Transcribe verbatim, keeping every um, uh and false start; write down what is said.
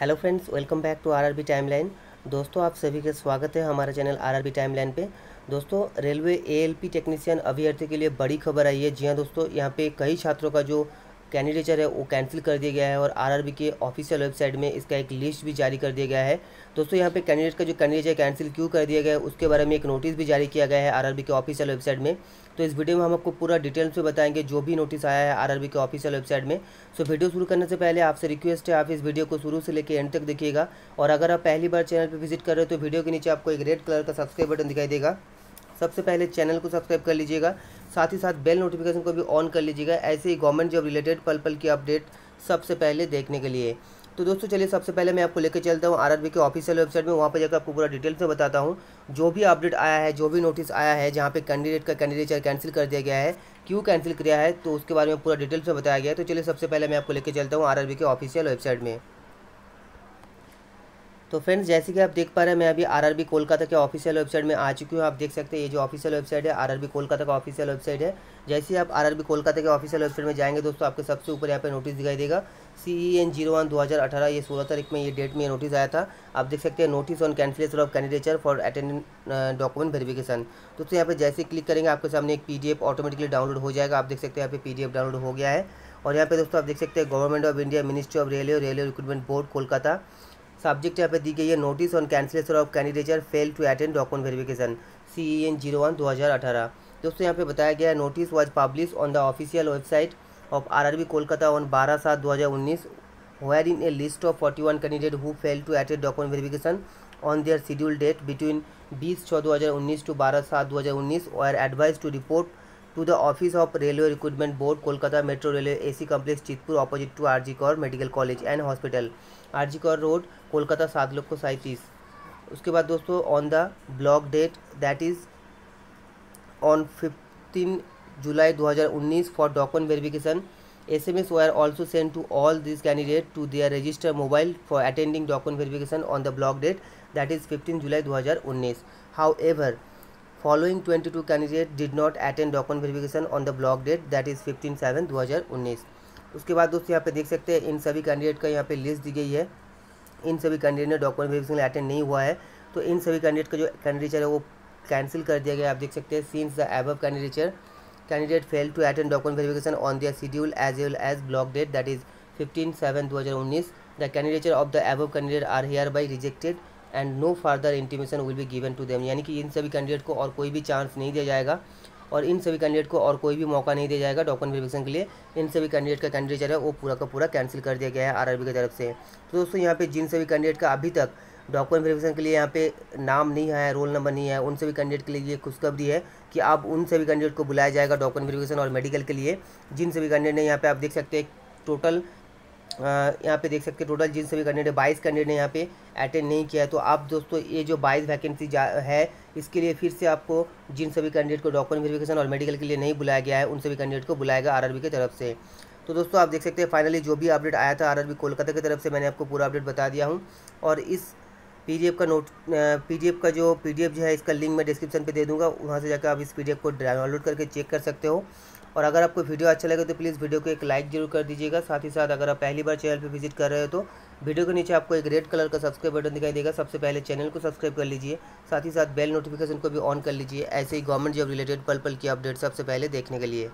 Hello friends, welcome back to RRB timeline. दोस्तों, आप सभी का स्वागत है हमारे चैनल आरआरबी टाइमलाइन पे। दोस्तों, रेलवे एएलपी टेक्नीशियन अभ्यर्थी के लिए बड़ी खबर आई है। जी हां दोस्तों, यहां पे कई छात्रों का जो कैंडिडेचर है वो कैंसिल कर दिया गया है और आरआरबी के ऑफिशियल वेबसाइट में इसका एक लिस्ट भी जारी कर दिया गया है। दोस्तों, यहाँ पे कैंडिडेट का जो कैंडिडेट कैंसिल क्यों कर दिया गया है उसके बारे में एक नोटिस भी जारी किया गया है आरआरबी के ऑफिशियल वेबसाइट में। तो इस वीडियो में हम आपको पूरा डिटेल्स में बताएंगे जो भी नोटिस आया है आरआरबी के ऑफिशियल वेबसाइट में। सो वीडियो शुरू करने से पहले आपसे रिक्वेस्ट है, आप इस वीडियो को शुरू से लेकर एंड तक देखिएगा। और अगर आप पहली बार चैनल पर विजिट कर रहे हो तो वीडियो के नीचे आपको एक रेड कलर का सब्सक्राइब बटन दिखाई देगा। सबसे पहले चैनल को सब्सक्राइब कर लीजिएगा, साथ ही साथ बेल नोटिफिकेशन को भी ऑन कर लीजिएगा, ऐसे ही गवर्नमेंट जॉब रिलेटेड पल पल की अपडेट सबसे पहले देखने के लिए। तो दोस्तों चलिए, सबसे पहले मैं आपको लेकर चलता हूँ आरआरबी के ऑफिशियल वेबसाइट में। वहाँ पर जाकर आपको पूरा डिटेल से बताता हूँ जो भी अपडेट आया है, जो भी नोटिस आया है, जहाँ पे कैंडिडेट का कैंडिडेचर कैंसिल कर दिया गया है, क्यों कैंसिल किया है, तो उसके बारे में पूरा डिटेल से बताया गया है। तो चलिए, सबसे पहले मैं आपको लेकर चलता हूँ आरआरबी के ऑफिशियल वेबसाइट में। तो फ्रेंड्स, जैसे कि आप देख पा रहे हैं, मैं अभी आरआरबी कोलकाता के ऑफिशियल वेबसाइट में आ चुकी हूँ। आप देख सकते हैं ये जो ऑफिशियल वेबसाइट है आरआरबी कोलकाता का ऑफिशियल वेबसाइट है। जैसे ही आप आरआरबी कोलकाता के ऑफिशियल वेबसाइट में जाएंगे दोस्तों, आपके सबसे ऊपर यहाँ पे नोटिस दिखाई देगा C E N zero one दो हज़ार अठारह। ये सोलह तारीख में ये डेट में नोटिस आया था। आप देख सकते हैं notice on cancellation of candidature for attendance document verification. दोस्तों, यहाँ पर जैसे क्लिक करेंगे आपके सामने एक पीडीएफ ऑटोमेटिकली डाउनलोड हो जाएगा। आप देख सकते हैं यहाँ पे पीडीएफ डाउनलोड हो गया है। और यहाँ पे दोस्तों आप देख सकते हैं government of India, ministry of railway, railway recruitment board Kolkata, subject यहाँ पे दी गई है notice on cancellation of candidature fail to attend document verification C E N zero one दो हज़ार अठारह। दोस्तों, यहाँ पे बताया गया है notice was publish on the official website of RRB Kolkata on बारह सात दो हज़ार उन्नीस, where in a list of इकतालीस candidate who fail to attend document verification on their schedule date between बीस छः दो हज़ार उन्नीस टू बारह सात दो हज़ार उन्नीस और advise to report to the office of railway recruitment board Kolkata, metro railway AC complex Chitpur, opposite to RG Kar medical college and hospital, RG Kar road Kolkata सात लोग को सैंतीस। उसके बाद दोस्तों on the block date that is on पंद्रह जुलाई दो हज़ार उन्नीस for document verification, S M S were also send to all this candidate to their register mobile for attending document verification on the block date that is पंद्रह जुलाई दो हज़ार उन्नीस। However following twenty two candidate did not attend document verification on the block date that is पंद्रह सात दो हज़ार उन्नीस। उसके बाद दोस्तों यहाँ पे देख सकते हैं इन सभी कैंडिडेट का यहाँ पे लिस्ट दी गई है। इन सभी कैंडिडेट ने डॉक्यूमेंट वेरिफिकेशन अटेंड नहीं हुआ है, तो इन सभी कैंडिडेट का जो कैंडिडेचर है वो कैंसिल कर दिया गया। आप देख सकते हैं since the above candidature candidate fail to attend document verification on their schedule as well as block date that is पंद्रह सात दो हज़ार उन्नीस, the candidature of the above candidate are hereby rejected and no further intimation will be given to them. यानी कि इन सभी candidate को और कोई भी चांस नहीं दिया जाएगा और इन सभी कैंडिडेट को और कोई भी मौका नहीं दिया जाएगा डॉक्यूमेंट वेरिफिकेशन के लिए। इन सभी कैंडिडेट का कैंडिडेचर है वो पूरा का पूरा कैंसिल कर दिया गया है आरआरबी की तरफ से। तो दोस्तों, यहाँ पे जिन सभी कैंडिडेट का अभी तक डॉक्यूमेंट वेरिफिकेशन के लिए यहाँ पे नाम नहीं आया है, रोल नंबर नहीं है, उन सभी कैंडिडेट के लिए ये खुशखबरी है कि अब उन सभी कैंडिडेट को बुलाया जाएगा डॉक्यूमेंट वेरिफिकेशन और मेडिकल के लिए। जिन सभी कैंडिडेट ने यहाँ पे आप देख सकते हैं टोटल यहाँ पे देख सकते हैं टोटल जिन सभी कैंडिडेट बाईस कैंडिडेट ने यहाँ पे अटेंड नहीं किया है। तो आप दोस्तों ये जो बाईस वैकेंसी है इसके लिए फिर से आपको जिन सभी कैंडिडेट को डॉक्यूमेंट वेरिफिकेशन और मेडिकल के लिए नहीं बुलाया गया है उन सभी कैंडिडेट को बुलाएगा आरआरबी की तरफ से। तो दोस्तों आप देख सकते हैं फाइनली जो भी अपडेट आया था आरआरबी कोलकाता की तरफ से मैंने आपको पूरा अपडेट बता दिया हूँ। और इस पीडीएफ का नोट पीडीएफ का जो पीडीएफ जो है इसका लिंक मैं डिस्क्रिप्शन पे दे दूंगा, वहाँ से जाकर आप इस पीडीएफ को डाउनलोड करके चेक कर सकते हो। और अगर आपको वीडियो अच्छा लगे तो प्लीज़ वीडियो को एक लाइक जरूर कर दीजिएगा। साथ ही साथ अगर आप पहली बार चैनल पे विजिट कर रहे हो तो वीडियो के नीचे आपको एक रेड कलर का सब्सक्राइब बटन दिखाई देगा। सबसे पहले चैनल को सब्सक्राइब कर लीजिए, साथ ही साथ बेल नोटिफिकेशन को भी ऑन कर लीजिए, ऐसे ही गवर्नमेंट जॉब रिलेटेड पल पल की अपडेट सबसे पहले देखने के लिए।